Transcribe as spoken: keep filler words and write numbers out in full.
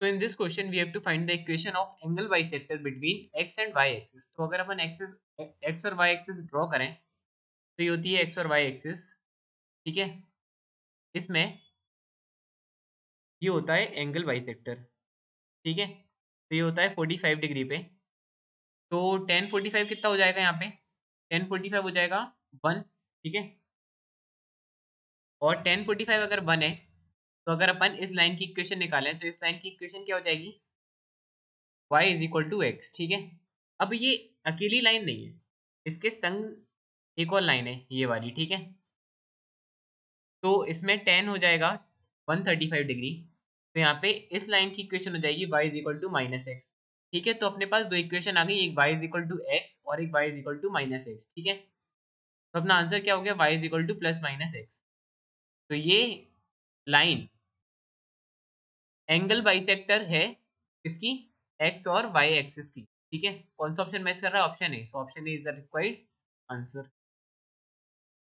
तो in this question we have to find the equation of angle bisector between X and Y axis. तो अगर अपन axis X और Y axis draw करें तो ये होती है एक्स और वाई एक्सिस, ठीक है। इसमें ये होता है एंगल बाई सेक्टर, ठीक है। तो ये होता है पैंतालीस डिग्री पे, तो टेन फोर्टी फाइव कितना हो जाएगा, यहाँ पे टेन फोर्टी फाइव हो जाएगा वन, ठीक है। और टेन फोर्टी फाइव अगर वन है तो अगर अपन इस लाइन की इक्वेशन निकालें तो इस लाइन की इक्वेशन क्या हो जाएगी, y is equal to X, ठीक है। अब ये अकेली लाइन नहीं है, इसके संग एक और लाइन है ये वाली, ठीक है। तो इसमें टेन हो जाएगा एक सौ पैंतीस डिग्री, तो यहाँ पे इस लाइन की इक्वेशन हो जाएगी y is equal to minus X, ठीक है। तो अपने पास दो इक्वेशन आ गई, एक y is equal to X और एक y is equal to minus X, ठीक है। तो अपना आंसर क्या हो गया, y is equal to plus minus X. तो ये लाइन एंगल बाइसेक्टर है इसकी एक्स और वाई एक्सिस की, ठीक है। कौन सा ऑप्शन मैच कर रहा है, option A, so option A is the required answer.